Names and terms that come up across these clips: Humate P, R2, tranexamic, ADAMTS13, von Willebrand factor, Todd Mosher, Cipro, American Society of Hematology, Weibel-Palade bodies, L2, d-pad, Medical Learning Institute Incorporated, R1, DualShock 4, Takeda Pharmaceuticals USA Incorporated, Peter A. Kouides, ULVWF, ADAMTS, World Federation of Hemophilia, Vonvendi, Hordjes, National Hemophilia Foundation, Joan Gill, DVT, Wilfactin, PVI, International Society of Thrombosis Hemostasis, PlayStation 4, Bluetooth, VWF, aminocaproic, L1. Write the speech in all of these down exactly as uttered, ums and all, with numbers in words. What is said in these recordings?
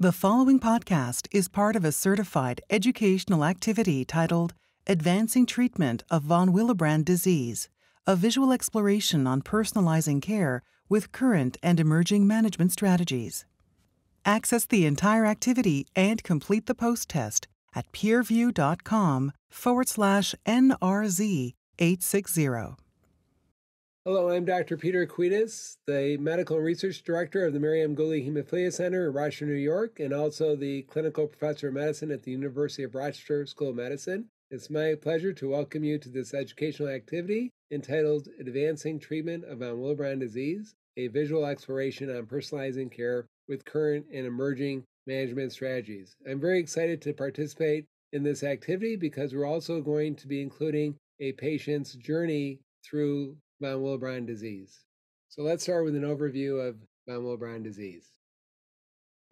The following podcast is part of a certified educational activity titled Advancing Treatment of von Willebrand Disease, a visual exploration on personalizing care with current and emerging management strategies. Access the entire activity and complete the post-test at peerview.com forward slash NRZ 860. Hello, I'm Doctor Peter A. Kouides, the Medical Research Director of the Miriam Gully Hemophilia Center in Rochester, New York, and also the Clinical Professor of Medicine at the University of Rochester School of Medicine. It's my pleasure to welcome you to this educational activity entitled Advancing Treatment of von Willebrand Disease, a visual exploration on personalizing care with current and emerging management strategies. I'm very excited to participate in this activity because we're also going to be including a patient's journey through von Willebrand disease. So let's start with an overview of von Willebrand disease.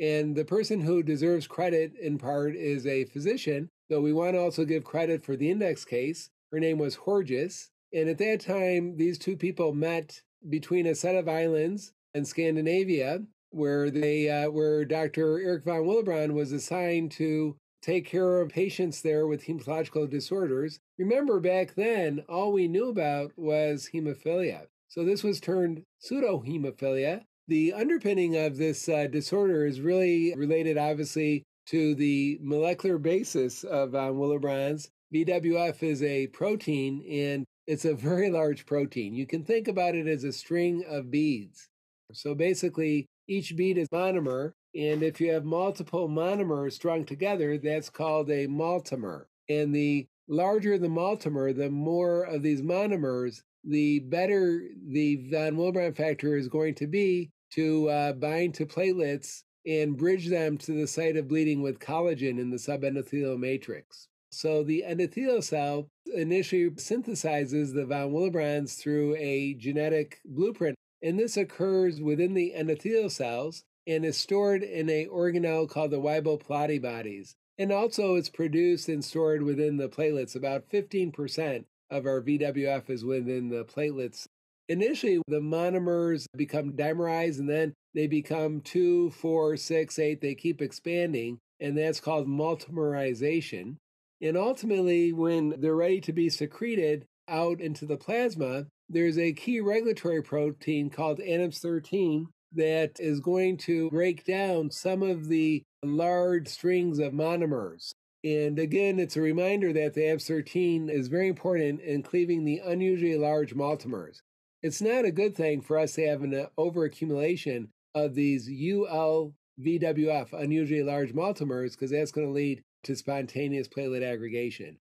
And the person who deserves credit in part is a physician, though we want to also give credit for the index case. Her name was Hordjes. And at that time, these two people met between a set of islands and Scandinavia, where they, uh, where Doctor Eric Von Willebrand was assigned to take care of patients there with hematological disorders. Remember, back then, all we knew about was hemophilia. So this was turned pseudohemophilia. The underpinning of this uh, disorder is really related, obviously, to the molecular basis of von Willebrand's. V W F is a protein, and it's a very large protein. You can think about it as a string of beads. So basically, each bead is monomer, and if you have multiple monomers strung together, that's called a multimer. And the larger the multimer, the more of these monomers, the better the von Willebrand factor is going to be to uh, bind to platelets and bridge them to the site of bleeding with collagen in the subendothelial matrix. So the endothelial cell initially synthesizes the von Willebrands through a genetic blueprint, and this occurs within the endothelial cells and is stored in an organelle called the Weibel-Palade bodies. And also it's produced and stored within the platelets. About fifteen percent of our V W F is within the platelets. Initially, the monomers become dimerized, and then they become two, four, six, eight. They keep expanding, and that's called multimerization. And ultimately, when they're ready to be secreted out into the plasma, there's a key regulatory protein called ADAMTS thirteen that is going to break down some of the large strings of monomers. And again, it's a reminder that the ADAMTS thirteen is very important in cleaving the unusually large multimers. It's not a good thing for us to have an overaccumulation of these U L V W F, unusually large multimers, because that's going to lead to spontaneous platelet aggregation.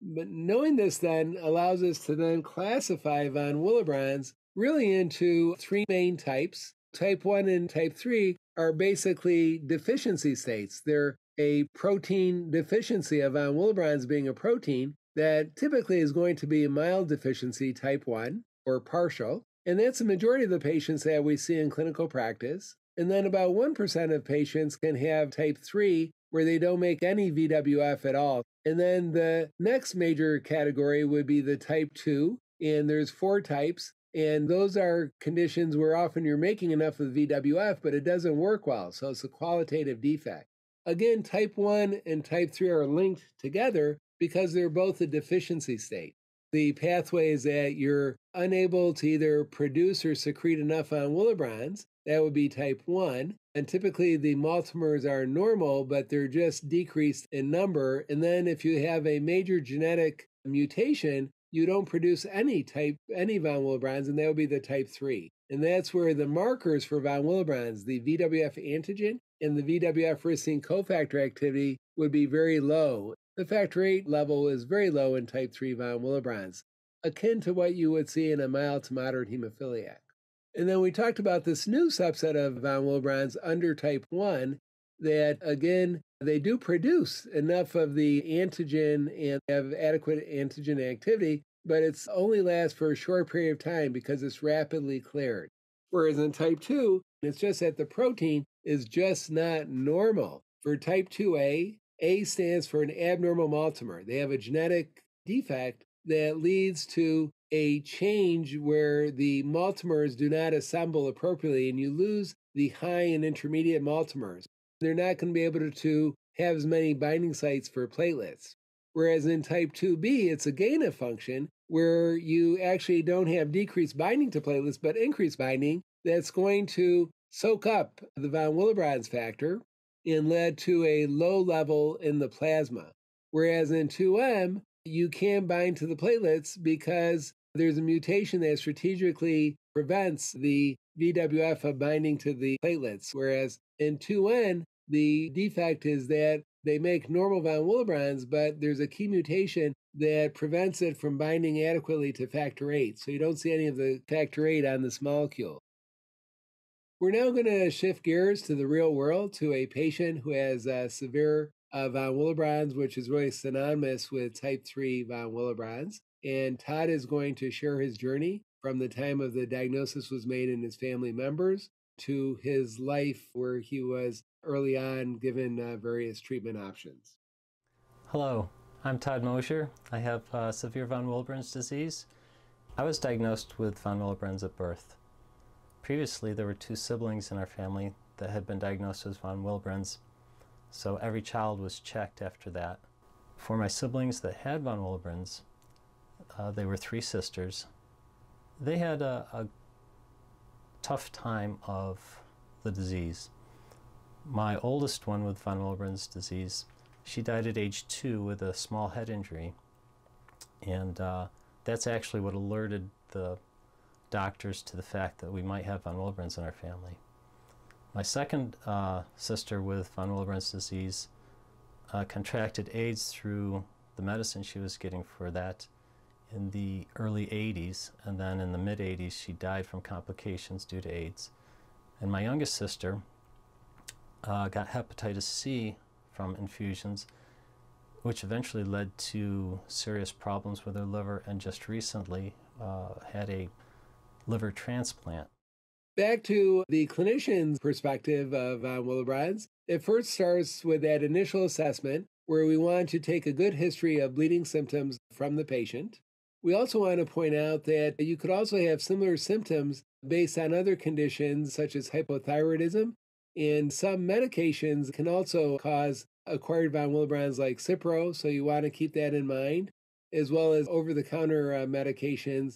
But knowing this then allows us to then classify von Willebrand's really into three main types. Type one and type three are basically deficiency states. They're a protein deficiency of von Willebrand's being a protein that typically is going to be a mild deficiency type one or partial. And that's the majority of the patients that we see in clinical practice. And then about one percent of patients can have type three where they don't make any V W F at all. And then the next major category would be the type two, and there's four types, and those are conditions where often you're making enough of V W F, but it doesn't work well, so it's a qualitative defect. Again, type one and type three are linked together because they're both a deficiency state. The pathway is that you're unable to either produce or secrete enough von Willebrand's. That would be type one. And typically the multimers are normal, but they're just decreased in number. And then if you have a major genetic mutation, you don't produce any type, any von Willebrand's, and that would be the type three. And that's where the markers for von Willebrand's, the V W F antigen and the V W F ricin cofactor activity, would be very low. The factor eight level is very low in type three von Willebrand's, akin to what you would see in a mild to moderate hemophiliac. And then we talked about this new subset of von Willebrand's under type one that, again, they do produce enough of the antigen and have adequate antigen activity, but it's only lasts for a short period of time because it's rapidly cleared. Whereas in type two, it's just that the protein is just not normal. For type two A, A stands for an abnormal multimer. They have a genetic defect that leads to a change where the multimers do not assemble appropriately and you lose the high and intermediate multimers. They're not going to be able to have as many binding sites for platelets. Whereas in type two B, it's a gain of function where you actually don't have decreased binding to platelets, but increased binding that's going to soak up the von Willebrand's factor and lead to a low level in the plasma. Whereas in two M, you can bind to the platelets because there's a mutation that strategically prevents the V W F of binding to the platelets. Whereas in two N, the defect is that they make normal von Willebrands, but there's a key mutation that prevents it from binding adequately to factor eight. So you don't see any of the factor eight on this molecule. We're now going to shift gears to the real world, to a patient who has a severe Uh, von Willebrand's, which is really synonymous with type three von Willebrand's. And Todd is going to share his journey from the time of the diagnosis was made in his family members to his life where he was early on given uh, various treatment options. Hello, I'm Todd Mosher. I have uh, severe von Willebrand's disease. I was diagnosed with von Willebrand's at birth. Previously, there were two siblings in our family that had been diagnosed with von Willebrand's. So every child was checked after that. For my siblings that had von Willebrand's, uh, they were three sisters. They had a, a tough time of the disease. My oldest one with von Willebrand's disease, she died at age two with a small head injury. And uh, that's actually what alerted the doctors to the fact that we might have von Willebrand's in our family. My second uh, sister with von Willebrand's disease uh, contracted AIDS through the medicine she was getting for that in the early eighties, and then in the mid eighties she died from complications due to AIDS. And my youngest sister uh, got hepatitis C from infusions, which eventually led to serious problems with her liver, and just recently uh, had a liver transplant. Back to the clinician's perspective of von Willebrand's, it first starts with that initial assessment where we want to take a good history of bleeding symptoms from the patient. We also want to point out that you could also have similar symptoms based on other conditions such as hypothyroidism, and some medications can also cause acquired von Willebrand's like Cipro, so you want to keep that in mind, as well as over-the-counter uh, medications.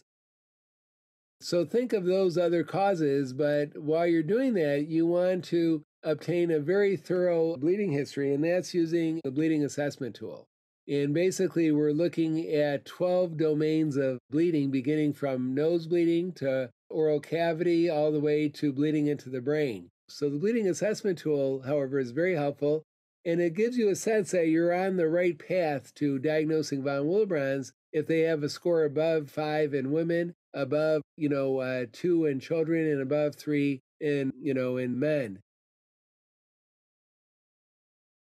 So think of those other causes, but while you're doing that, you want to obtain a very thorough bleeding history, and that's using the bleeding assessment tool. And basically, we're looking at twelve domains of bleeding, beginning from nose bleeding to oral cavity, all the way to bleeding into the brain. So the bleeding assessment tool, however, is very helpful, and it gives you a sense that you're on the right path to diagnosing von Willebrand's if they have a score above five in women, above, you know, uh, two in children, and above three in, you know, in men.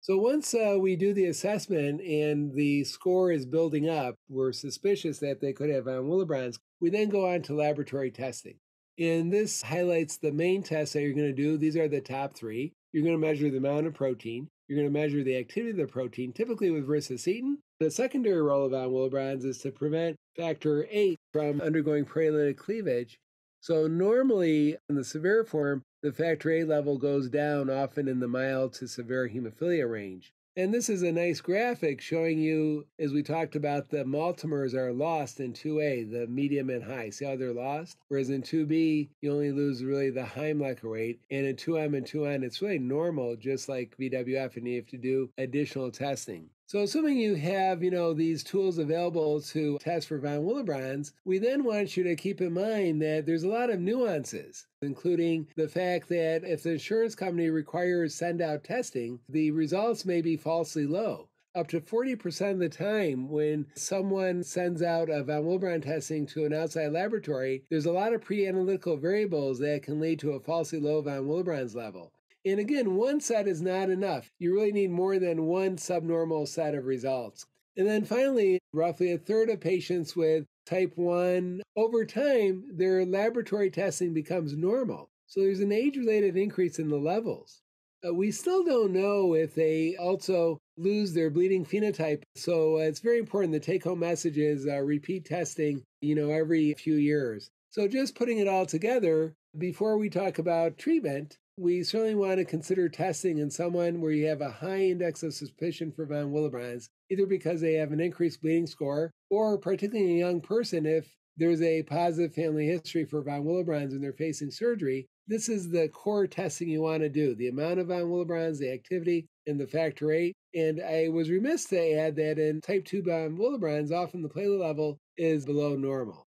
So once uh, we do the assessment and the score is building up, we're suspicious that they could have von Willebrand's, we then go on to laboratory testing. And this highlights the main tests that you're going to do. These are the top three. You're going to measure the amount of protein. You're going to measure the activity of the protein, typically with Versacetin. The secondary role of von Willebrand's is to prevent factor eight from undergoing paralytic cleavage. So normally, in the severe form, the factor eight level goes down, often in the mild to severe hemophilia range. And this is a nice graphic showing you, as we talked about, the multimers are lost in two A, the medium and high. See how they're lost? Whereas in two B, you only lose really the Heimlicher rate. And in two M and two N, it's really normal, just like V W F, and you have to do additional testing. So assuming you have, you know, these tools available to test for von Willebrand's, we then want you to keep in mind that there's a lot of nuances, including the fact that if the insurance company requires send-out testing, the results may be falsely low. Up to forty percent of the time when someone sends out a von Willebrand testing to an outside laboratory, there's a lot of pre-analytical variables that can lead to a falsely low von Willebrand's level. And again, one set is not enough. You really need more than one subnormal set of results. And then finally, roughly a third of patients with type one, over time, their laboratory testing becomes normal. So there's an age-related increase in the levels. Uh, we still don't know if they also lose their bleeding phenotype. So uh, it's very important. The take-home message is uh, repeat testing, you know, every few years. So just putting it all together, before we talk about treatment, we certainly want to consider testing in someone where you have a high index of suspicion for von Willebrand's, either because they have an increased bleeding score, or particularly in a young person, if there's a positive family history for von Willebrand's and they're facing surgery. This is the core testing you want to do, the amount of von Willebrand's, the activity, and the factor eight. And I was remiss to add that in type two von Willebrand's, often the platelet level is below normal.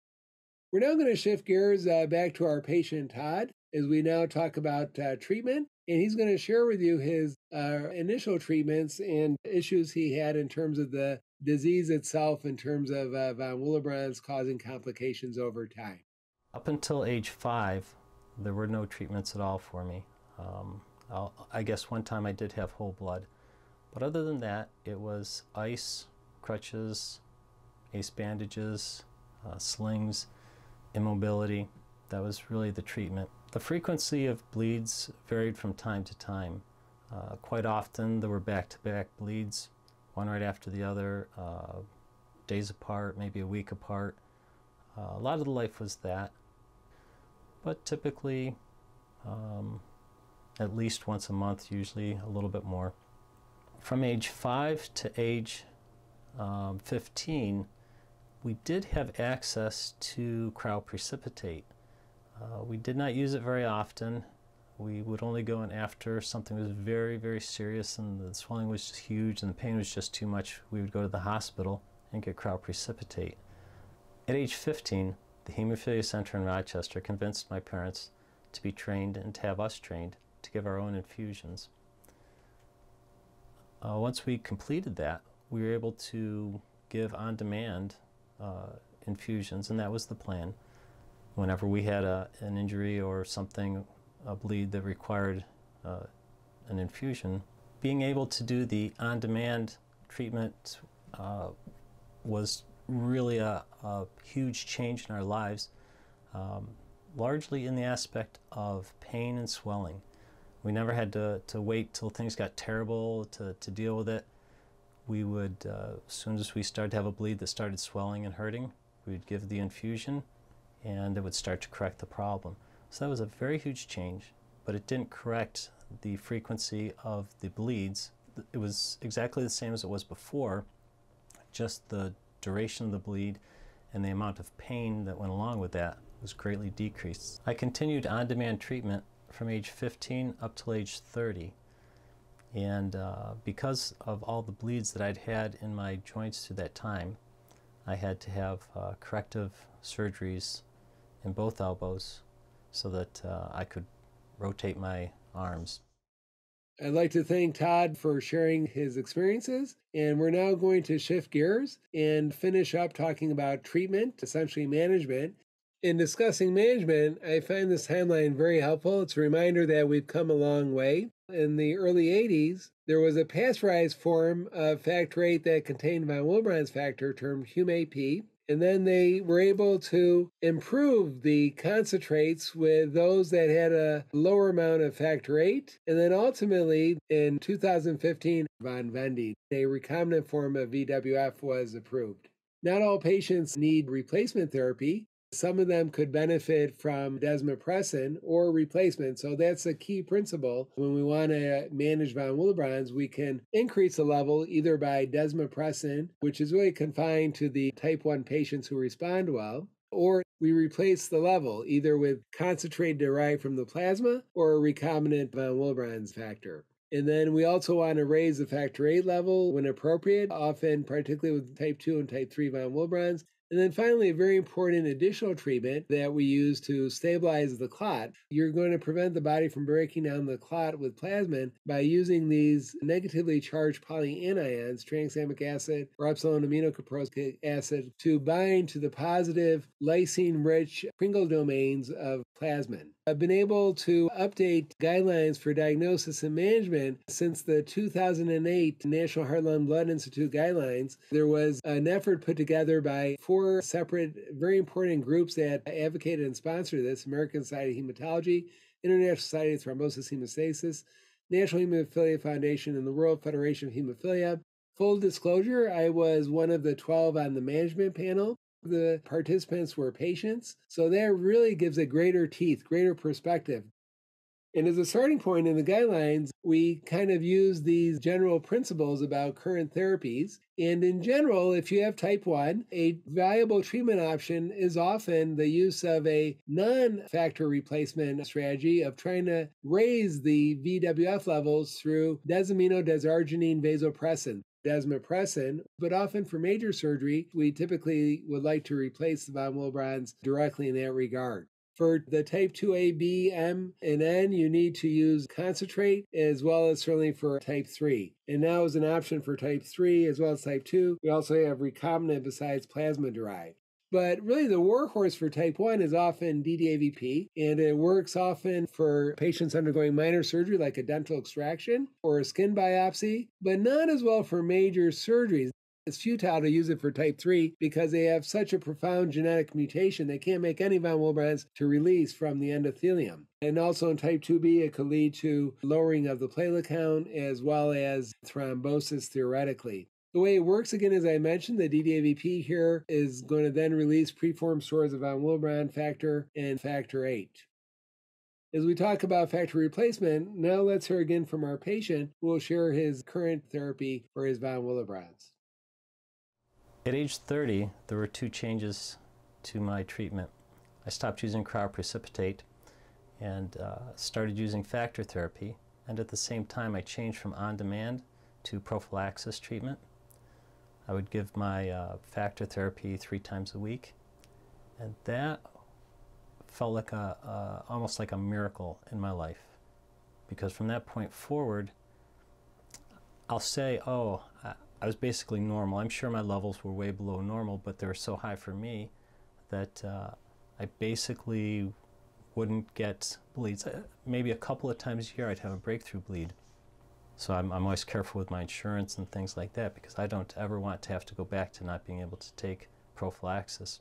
We're now going to shift gears uh, back to our patient, Todd, as we now talk about uh, treatment. And he's going to share with you his uh, initial treatments and issues he had in terms of the disease itself, in terms of uh, von Willebrand's causing complications over time. Up until age five, there were no treatments at all for me. Um, I guess one time I did have whole blood. But other than that, it was ice, crutches, ace bandages, uh, slings, immobility. That was really the treatment. The frequency of bleeds varied from time to time. Uh, quite often there were back-to-back bleeds, one right after the other, uh, days apart, maybe a week apart. Uh, a lot of the life was that. But typically, um, at least once a month, usually a little bit more. From age five to age um, fifteen, we did have access to cryoprecipitate. Uh, we did not use it very often. We would only go in after something was very, very serious and the swelling was just huge and the pain was just too much. We would go to the hospital and get cryoprecipitate. At age fifteen, the Hemophilia Center in Rochester convinced my parents to be trained and to have us trained to give our own infusions. Uh, once we completed that, we were able to give on-demand uh, infusions, and that was the plan. Whenever we had a, an injury or something, a bleed that required uh, an infusion, being able to do the on-demand treatment uh, was really a, a huge change in our lives, um, largely in the aspect of pain and swelling. We never had to, to wait till things got terrible to, to deal with it. We would, uh, as soon as we started to have a bleed that started swelling and hurting, we would give the infusion and it would start to correct the problem. So that was a very huge change, but it didn't correct the frequency of the bleeds. It was exactly the same as it was before, just the duration of the bleed and the amount of pain that went along with that was greatly decreased. I continued on-demand treatment from age fifteen up till age thirty. And uh, because of all the bleeds that I'd had in my joints through that time, I had to have uh, corrective surgeries in both elbows so that uh, I could rotate my arms. I'd like to thank Todd for sharing his experiences, and we're now going to shift gears and finish up talking about treatment, essentially management. In discussing management, I find this timeline very helpful. It's a reminder that we've come a long way. In the early eighties, there was a pasteurized form of factor eight that contained von Willebrand's factor termed Humate P, and then they were able to improve the concentrates with those that had a lower amount of factor eight. And then ultimately, in two thousand fifteen, Vonvendi, a recombinant form of V W F, was approved. Not all patients need replacement therapy. Some of them could benefit from desmopressin or replacement. So that's a key principle. When we want to manage von Willebrand's, we can increase the level either by desmopressin, which is really confined to the type one patients who respond well, or we replace the level either with concentrate derived from the plasma or a recombinant von Willebrand's factor. And then we also want to raise the factor eight level when appropriate, often particularly with type two and type three von Willebrand's. And then finally, a very important additional treatment that we use to stabilize the clot. You're going to prevent the body from breaking down the clot with plasmin by using these negatively charged polyanions, tranexamic acid or epsilon aminocaprosic acid, to bind to the positive lysine-rich Pringle domains of plasmin. I've been able to update guidelines for diagnosis and management since the two thousand eight National Heart Lung Blood Institute guidelines. There was an effort put together by four Four separate, very important groups that advocated and sponsored this: American Society of Hematology, International Society of Thrombosis Hemostasis, National Hemophilia Foundation, and the World Federation of Hemophilia. Full disclosure, I was one of the twelve on the management panel. The participants were patients, so that really gives a greater teeth, greater perspective. And as a starting point in the guidelines, we kind of use these general principles about current therapies. And in general, if you have type one, a viable treatment option is often the use of a non-factor replacement strategy of trying to raise the V W F levels through desamino, desarginine, vasopressin, desmopressin. But often for major surgery, we typically would like to replace the von Willebrands directly in that regard. For the type two A, B, M, and N, you need to use concentrate, as well as certainly for type three. And now as an option for type three, as well as type two, we also have recombinant besides plasma-derived. But really the workhorse for type one is often D D A V P, and it works often for patients undergoing minor surgery like a dental extraction or a skin biopsy, but not as well for major surgeries. It's futile to use it for type three because they have such a profound genetic mutation they can't make any von Willebrands to release from the endothelium. And also in type two B, it could lead to lowering of the platelet count as well as thrombosis theoretically. The way it works, again, as I mentioned, the D D A V P here is going to then release preformed stores of von Willebrand factor and factor eight. As we talk about factor replacement, now let's hear again from our patient who will share his current therapy for his von Willebrands. At age thirty, there were two changes to my treatment. I stopped using cryoprecipitate and uh, started using factor therapy, and at the same time I changed from on-demand to prophylaxis treatment. I would give my uh, factor therapy three times a week, and that felt like a, uh, almost like a miracle in my life, because from that point forward, I'll say, oh, I, I was basically normal. I'm sure my levels were way below normal, but they were so high for me that uh, I basically wouldn't get bleeds. Uh, maybe a couple of times a year I'd have a breakthrough bleed. So I'm, I'm always careful with my insurance and things like that because I don't ever want to have to go back to not being able to take prophylaxis.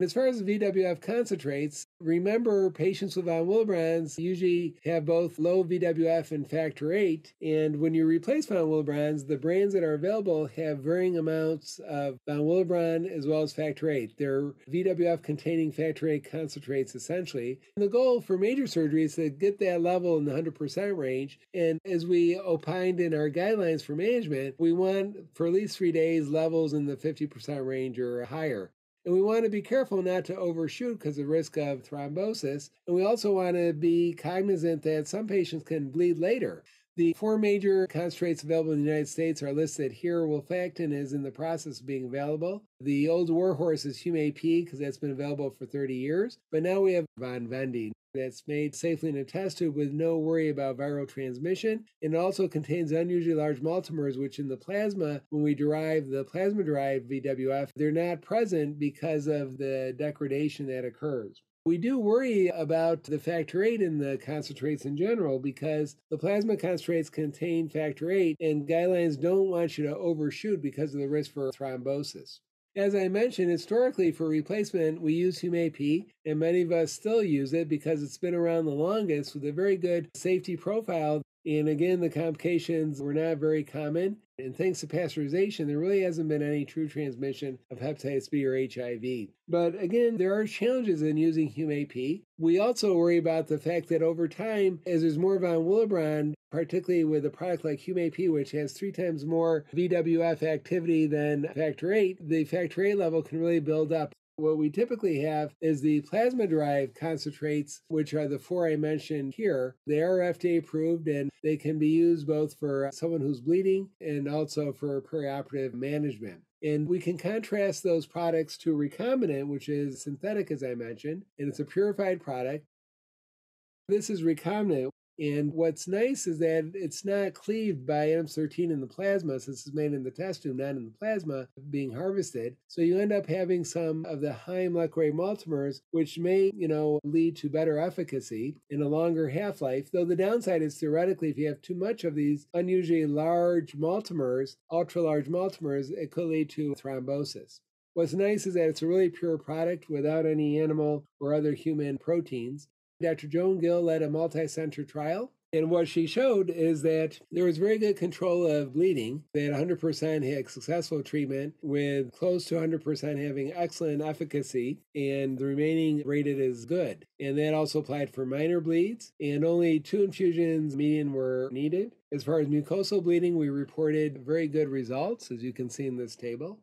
As far as V W F concentrates, remember patients with von Willebrands usually have both low V W F and factor eight, and when you replace von Willebrands, the brands that are available have varying amounts of von Willebrand as well as factor eight. They're V W F-containing factor eight concentrates, essentially. And the goal for major surgery is to get that level in the one hundred percent range, and as we opined in our guidelines for management, we want, for at least three days, levels in the fifty percent range or higher. And we want to be careful not to overshoot because of the risk of thrombosis. And we also want to be cognizant that some patients can bleed later. The four major concentrates available in the United States are listed here. Wilfactin is in the process of being available. The old warhorse is Humate P because that's been available for thirty years. But now we have Vonvendi that's made safely in a test tube with no worry about viral transmission. And it also contains unusually large multimers, which in the plasma, when we derive the plasma-derived V W F, they're not present because of the degradation that occurs. We do worry about the factor eight in the concentrates in general because the plasma concentrates contain factor eight and guidelines don't want you to overshoot because of the risk for thrombosis. As I mentioned, historically for replacement, we use Humate P, and many of us still use it because it's been around the longest with a very good safety profile. And again, the complications were not very common. And thanks to pasteurization, there really hasn't been any true transmission of hepatitis B or H I V. But again, there are challenges in using Humate P. We also worry about the fact that over time, as there's more von Willebrand, particularly with a product like Humate P, which has three times more V W F activity than factor eight, the factor eight level can really build up. What we typically have is the plasma-derived concentrates, which are the four I mentioned here. They are F D A-approved, and they can be used both for someone who's bleeding and also for perioperative management. And we can contrast those products to recombinant, which is synthetic, as I mentioned, and it's a purified product. This is recombinant. And what's nice is that it's not cleaved by A D A M T S thirteen in the plasma, since it's made in the test tube, not in the plasma, being harvested. So you end up having some of the high molecular weight multimers, which may, you know, lead to better efficacy and a longer half-life, though the downside is theoretically if you have too much of these unusually large multimers, ultra-large multimers, it could lead to thrombosis. What's nice is that it's a really pure product without any animal or other human proteins. Doctor Joan Gill led a multi-center trial And what she showed is that there was very good control of bleeding, that one hundred percent had successful treatment, with close to one hundred percent having excellent efficacy, and the remaining rated as good. And that also applied for minor bleeds, and only two infusions median were needed. As far as mucosal bleeding, we reported very good results, as you can see in this table.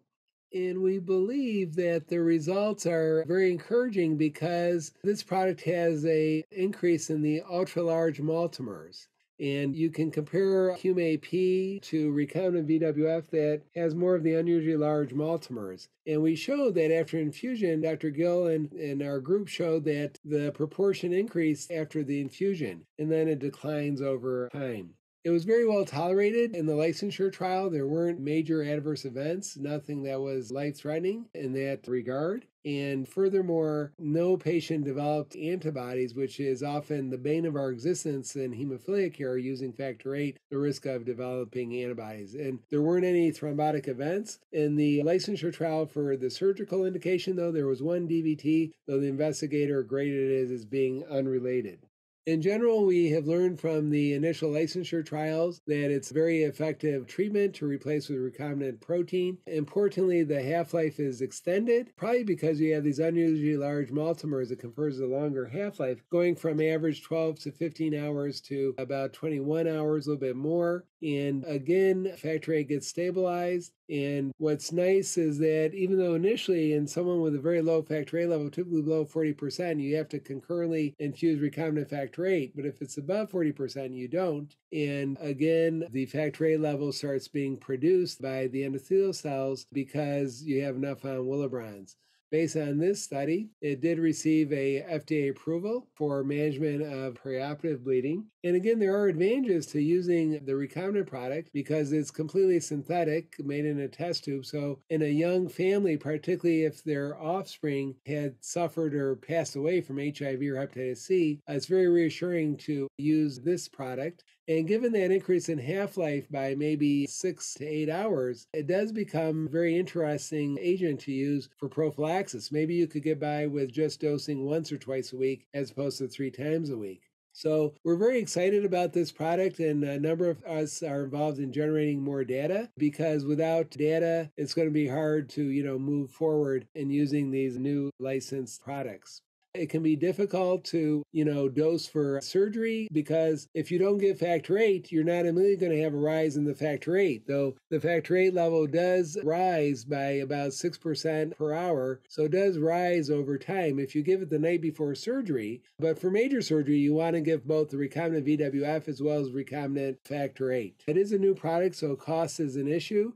And we believe that the results are very encouraging because this product has an increase in the ultra-large multimers. And you can compare Humate P to recombinant V W F that has more of the unusually large multimers. And we showed that after infusion, Doctor Gill and, and our group showed that the proportion increased after the infusion, and then it declines over time. It was very well tolerated in the licensure trial. There weren't major adverse events, nothing that was life-threatening in that regard. And furthermore, no patient developed antibodies, which is often the bane of our existence in hemophilia care using factor eight, the risk of developing antibodies. And there weren't any thrombotic events. In the licensure trial for the surgical indication, though, there was one D V T, though the investigator graded it as being unrelated. In general, we have learned from the initial licensure trials that it's a very effective treatment to replace with recombinant protein. Importantly, the half-life is extended, probably because you have these unusually large multimers that confers a longer half-life, going from average twelve to fifteen hours to about twenty-one hours, a little bit more. And again, factor eight gets stabilized. And what's nice is that even though initially in someone with a very low factor eight level, typically below forty percent, you have to concurrently infuse recombinant factor eight. But if it's above forty percent, you don't. And again, the factor eight level starts being produced by the endothelial cells because you have enough von Willebrands. Based on this study, it did receive a F D A approval for management of perioperative bleeding. And again, there are advantages to using the recombinant product because it's completely synthetic, made in a test tube. So in a young family, particularly if their offspring had suffered or passed away from H I V or hepatitis C, it's very reassuring to use this product. And given that increase in half-life by maybe six to eight hours, it does become a very interesting agent to use for prophylaxis. Maybe you could get by with just dosing once or twice a week as opposed to three times a week. So we're very excited about this product, and a number of us are involved in generating more data because without data, it's going to be hard to, you know, move forward in using these new licensed products. It can be difficult to, you know, dose for surgery because if you don't give factor eight, you're not immediately going to have a rise in the factor eight, though the factor eight level does rise by about six percent per hour, so it does rise over time if you give it the night before surgery. But for major surgery, you want to give both the recombinant V W F as well as recombinant factor eight. It is a new product, so cost is an issue.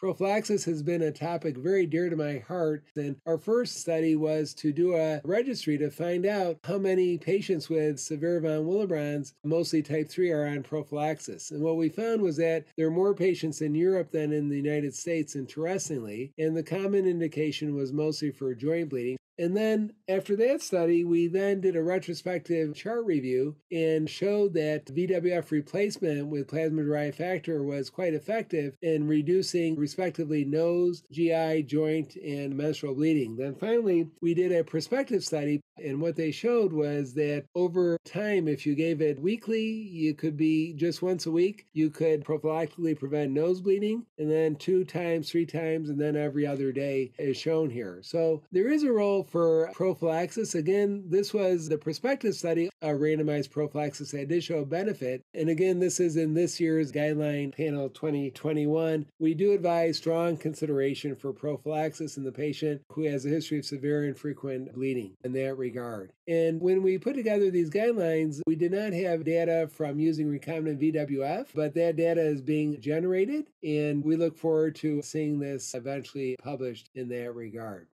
Prophylaxis has been a topic very dear to my heart, and our first study was to do a registry to find out how many patients with severe von Willebrand's, mostly type three, are on prophylaxis. And what we found was that there are more patients in Europe than in the United States, interestingly, and the common indication was mostly for joint bleeding. And then after that study, we then did a retrospective chart review and showed that V W F replacement with plasma-derived factor was quite effective in reducing respectively nose, G I, joint, and menstrual bleeding. Then finally, we did a prospective study, and what they showed was that over time, if you gave it weekly, you could be just once a week, you could prophylactically prevent nose bleeding, and then two times, three times, and then every other day is shown here. So there is a role for prophylaxis. Again, this was the prospective study, a randomized prophylaxis that did show benefit. And again, this is in this year's guideline panel twenty twenty-one. We do advise strong consideration for prophylaxis in the patient who has a history of severe and frequent bleeding in that regard. And when we put together these guidelines, we did not have data from using recombinant V W F, but that data is being generated, and we look forward to seeing this eventually published in that regard.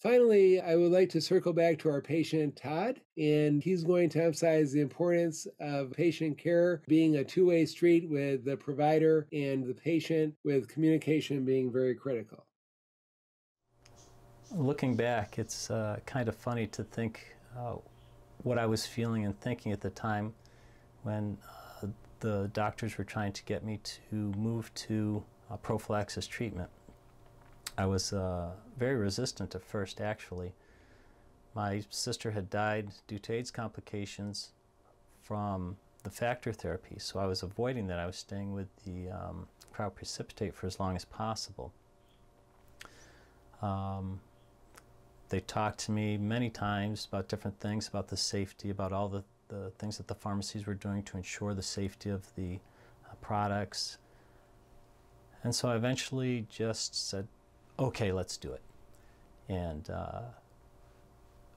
Finally, I would like to circle back to our patient, Todd, and he's going to emphasize the importance of patient care being a two-way street with the provider and the patient, with communication being very critical. Looking back, it's uh, kind of funny to think uh, what I was feeling and thinking at the time when uh, the doctors were trying to get me to move to uh, prophylaxis treatment. I was uh, very resistant at first, actually. My sister had died due to AIDS complications from the factor therapy, so I was avoiding that. I was staying with the um, cryoprecipitate for as long as possible. Um, they talked to me many times about different things, about the safety, about all the, the things that the pharmacies were doing to ensure the safety of the uh, products. And so I eventually just said, okay, let's do it. And uh,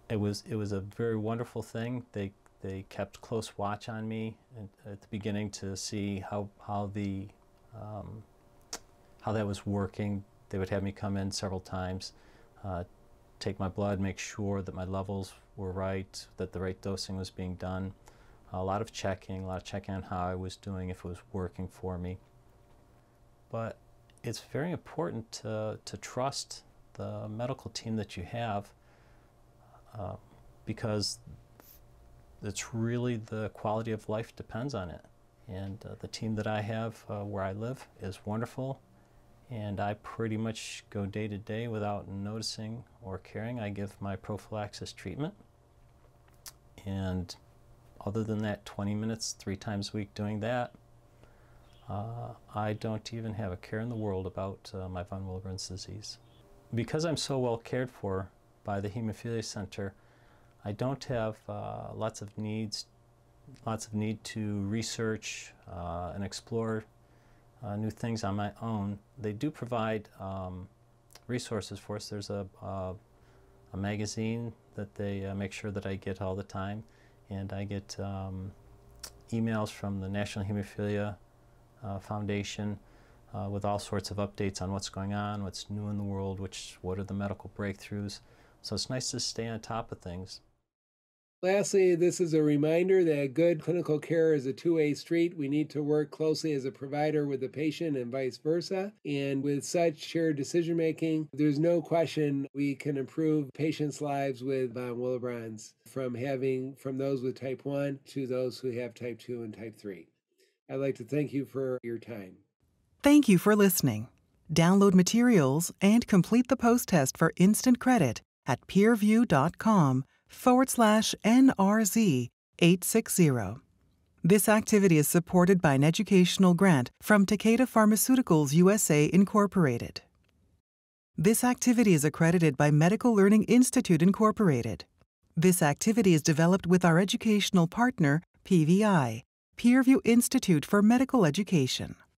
it was it was a very wonderful thing. They they kept close watch on me at, at the beginning to see how how the um, how that was working. They would have me come in several times, uh, take my blood, make sure that my levels were right, that the right dosing was being done. A lot of checking, a lot of checking on how I was doing, if it was working for me. But it's very important to, to trust the medical team that you have, uh, because it's really the quality of life depends on it. And uh, the team that I have uh, where I live is wonderful, and I pretty much go day to day without noticing or caring. I give my prophylaxis treatment, and other than that, twenty minutes, three times a week doing that, Uh, I don't even have a care in the world about uh, my von Willebrand's disease. Because I'm so well cared for by the Hemophilia Center, I don't have uh, lots of needs, lots of need to research uh, and explore uh, new things on my own. They do provide um, resources for us. There's a, uh, a magazine that they uh, make sure that I get all the time, and I get um, emails from the National Hemophilia Uh, Foundation uh, with all sorts of updates on what's going on, what's new in the world, which what are the medical breakthroughs. So it's nice to stay on top of things. Lastly, this is a reminder that good clinical care is a two-way street. We need to work closely as a provider with the patient and vice versa. And with such shared decision-making, there's no question we can improve patients' lives with von Willebrand's, from having from those with type one to those who have type two and type three. I'd like to thank you for your time. Thank you for listening. Download materials and complete the post test for instant credit at peerview.com forward slash NRZ 860. This activity is supported by an educational grant from Takeda Pharmaceuticals U S A Incorporated. This activity is accredited by Medical Learning Institute Incorporated. This activity is developed with our educational partner, P V I. PeerView Institute for Medical Education.